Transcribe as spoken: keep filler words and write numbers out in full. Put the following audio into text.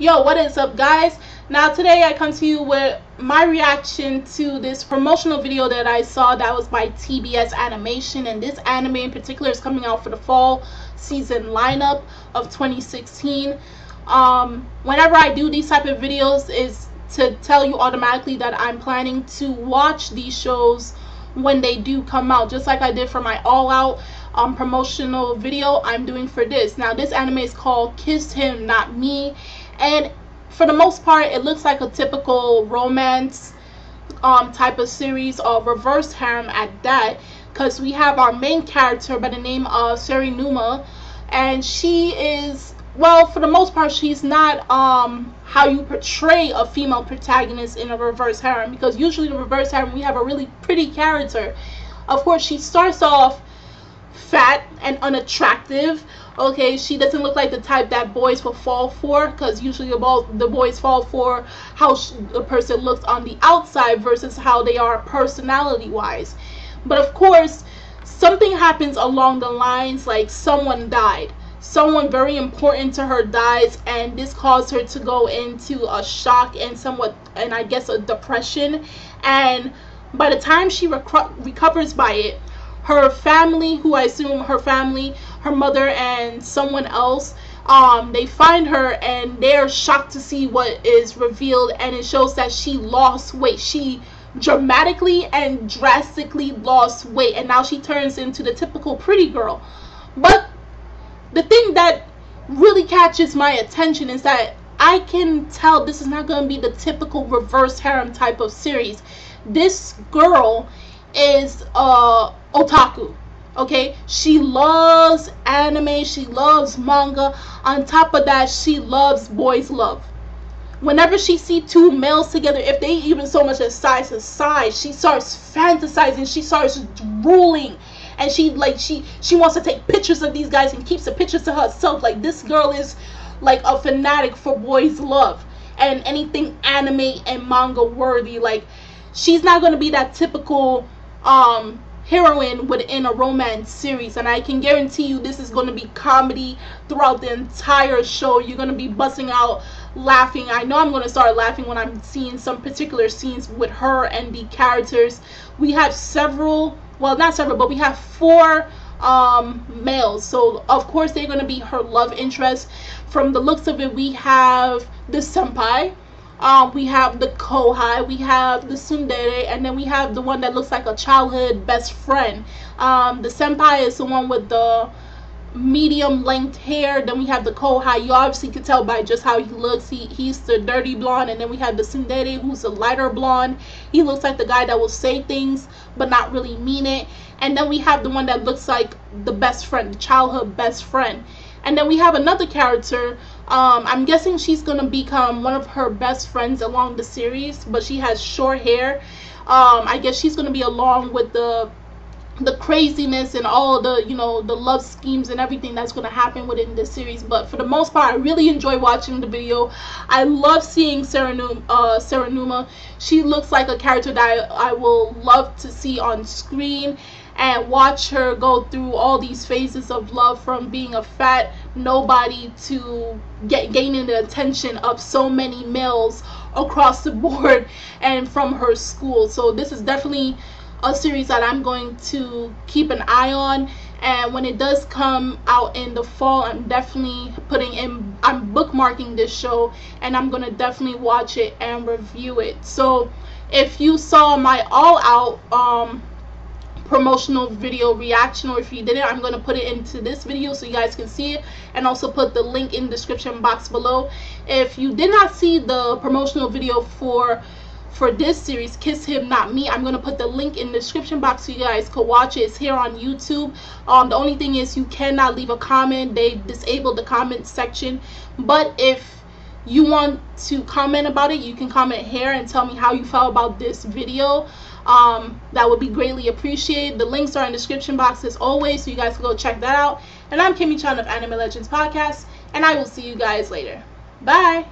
Yo, what is up, guys? Now today I come to you with my reaction to this promotional video that I saw that was by T B S Animation, and this anime in particular is coming out for the fall season lineup of twenty sixteen. Um, whenever I do these type of videos is to tell you automatically that I'm planning to watch these shows when they do come out, just like I did for my All Out um, promotional video I'm doing for this. Now this anime is called Kiss Him Not Me, and for the most part it looks like a typical romance um, type of series, or reverse harem at that, because we have our main character by the name of Serinuma, and she is, well, for the most part she's not um, how you portray a female protagonist in a reverse harem, because usually in a reverse harem we have a really pretty character. Of course, she starts off fat and unattractive. Okay, she doesn't look like the type that boys will fall for, because usually the boys fall for how the person looks on the outside versus how they are personality wise. But of course, something happens along the lines, like someone died, someone very important to her dies, and this caused her to go into a shock and somewhat, and I guess a depression. And by the time she reco recovers by it, her family, who I assume her family, her mother and someone else, um, they find her and they're shocked to see what is revealed, and it shows that she lost weight. She dramatically and drastically lost weight, and now she turns into the typical pretty girl. But the thing that really catches my attention is that I can tell this is not going to be the typical reverse harem type of series. This girl is uh otaku. Okay, she loves anime, she loves manga, on top of that she loves boys love. Whenever she see two males together, if they even so much as side to side, she starts fantasizing, she starts drooling, and she like she she wants to take pictures of these guys and keeps the pictures to herself. Like, this girl is like a fanatic for boys love and anything anime and manga worthy. Like, she's not going to be that typical um heroine within a romance series, and I can guarantee you this is going to be comedy throughout the entire show. You're going to be busting out laughing. I know I'm going to start laughing when I'm seeing some particular scenes with her and the characters. We have several, well, not several, but we have four um males, so of course they're going to be her love interest. From the looks of it, we have the senpai, Um, we have the kohai, we have the tsundere, and then we have the one that looks like a childhood best friend. Um, the senpai is the one with the medium length hair. Then we have the kohai. You obviously can tell by just how he looks. He, he's the dirty blonde. And then we have the tsundere, who's the lighter blonde. He looks like the guy that will say things but not really mean it. And then we have the one that looks like the best friend, the childhood best friend. And then we have another character. Um, I'm guessing she's going to become one of her best friends along the series, but she has short hair. Um, I guess she's going to be along with the the craziness and all the, you know, the love schemes and everything that's going to happen within this series. But for the most part, I really enjoy watching the video. I love seeing Serinuma. Uh, Serinuma. She looks like a character that I, I will love to see on screen and watch her go through all these phases of love, from being a fat nobody to get gaining the attention of so many males across the board and from her school. So this is definitely a series that I'm going to keep an eye on, and when it does come out in the fall, I'm definitely putting in, I'm bookmarking this show, and I'm gonna definitely watch it and review it. So if you saw my All Out um promotional video reaction, or if you didn't, I'm going to put it into this video so you guys can see it, and also put the link in the description box below. If you did not see the promotional video for for this series, Kiss Him Not Me, I'm going to put the link in the description box so you guys could watch it. It's here on YouTube. Um, the only thing is you cannot leave a comment. They disabled the comment section, but if you want to comment about it, you can comment here and tell me how you felt about this video. Um, that would be greatly appreciated. The links are in the description box as always, so you guys can go check that out. And I'm Kimmy Chan of Anime Legends Podcast, and I will see you guys later. Bye!